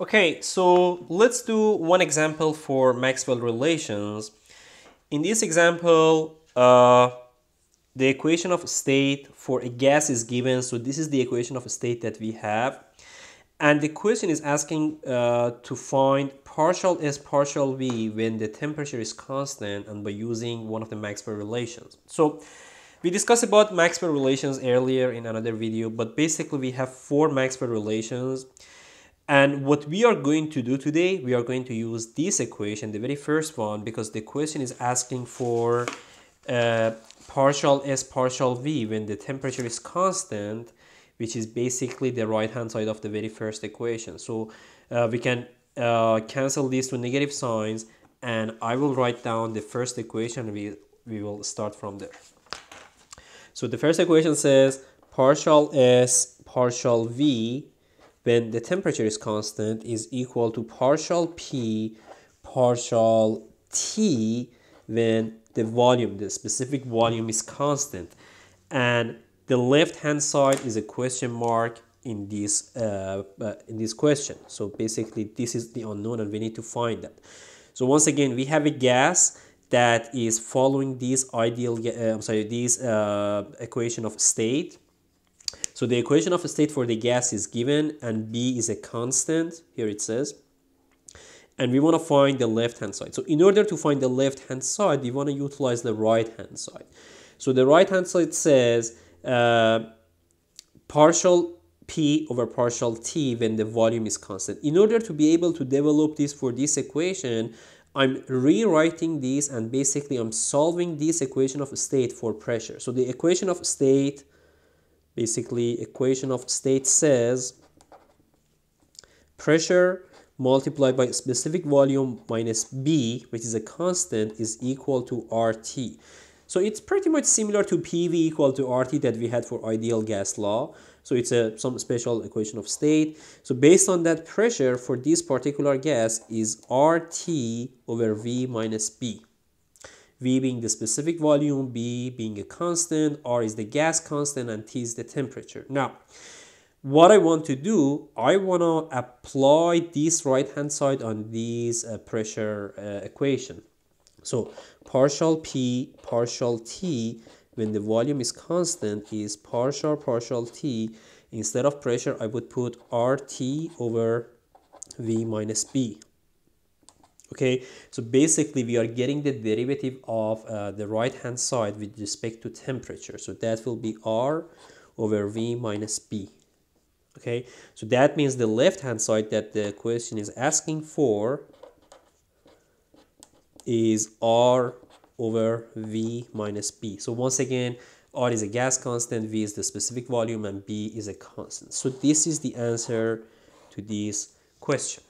Okay, so let's do one example for Maxwell relations. In this example, the equation of state for a gas is given. So this is the equation of state that we have. And the question is asking to find partial S partial V when the temperature is constant and by using one of the Maxwell relations. So we discussed about Maxwell relations earlier in another video, but basically we have four Maxwell relations. And what we are going to do today, we are going to use this equation, the very first one, because the question is asking for partial S partial V when the temperature is constant, which is basically the right hand side of the very first equation. So we can cancel these two negative signs, and I will write down the first equation. We will start from there. So the first equation says partial S partial V when the temperature is constant is equal to partial P partial T when the volume, the specific volume, is constant. And the left hand side is a question mark in this question. So basically this is the unknown and we need to find that. So once again, we have a gas that is following this equation of state. So the equation of state for the gas is given and B is a constant, here it says. And we want to find the left-hand side. So in order to find the left-hand side, we want to utilize the right-hand side. So the right-hand side says partial P over partial T when the volume is constant. In order to be able to develop this for this equation, I'm rewriting this and basically I'm solving this equation of state for pressure. So the equation of state... Basically, equation of state says pressure multiplied by specific volume minus B, which is a constant, is equal to RT. So it's pretty much similar to PV equal to RT that we had for ideal gas law. So it's some special equation of state. So based on that, pressure for this particular gas is RT over V minus B. V being the specific volume, B being a constant, R is the gas constant, and T is the temperature. Now, what I want to do, I want to apply this right-hand side on this pressure equation. So, partial P, partial T, when the volume is constant, is partial, partial T. Instead of pressure, I would put RT over V minus B. Okay, so basically we are getting the derivative of the right-hand side with respect to temperature. So that will be R over V minus B. Okay, so that means the left-hand side that the question is asking for is R over V minus B. So once again, R is a gas constant, V is the specific volume, and B is a constant. So this is the answer to this question.